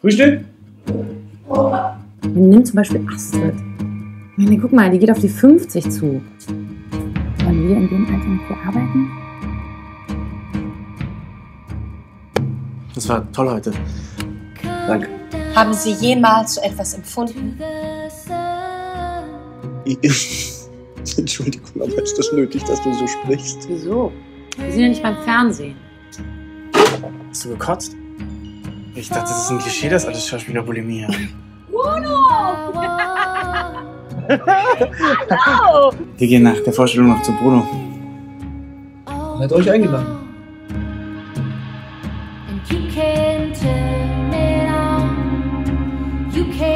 Frühstück? Nimm zum Beispiel Astrid. Meine, guck mal, die geht auf die 50 zu. Wollen wir in dem Alter noch viel arbeiten? Das war toll heute. Danke. Haben Sie jemals so etwas empfunden? Entschuldigung, aber ist das nötig, dass du so sprichst? Wieso? Wir sind ja nicht beim Fernsehen. Hast du gekotzt? Ich dachte, das ist ein Klischee, dass alle Schauspieler Bulimie haben. Bruno! Hallo! Wir gehen nach der Vorstellung noch zu Bruno. Er hat euch eingeladen. You can't turn it on. You can't.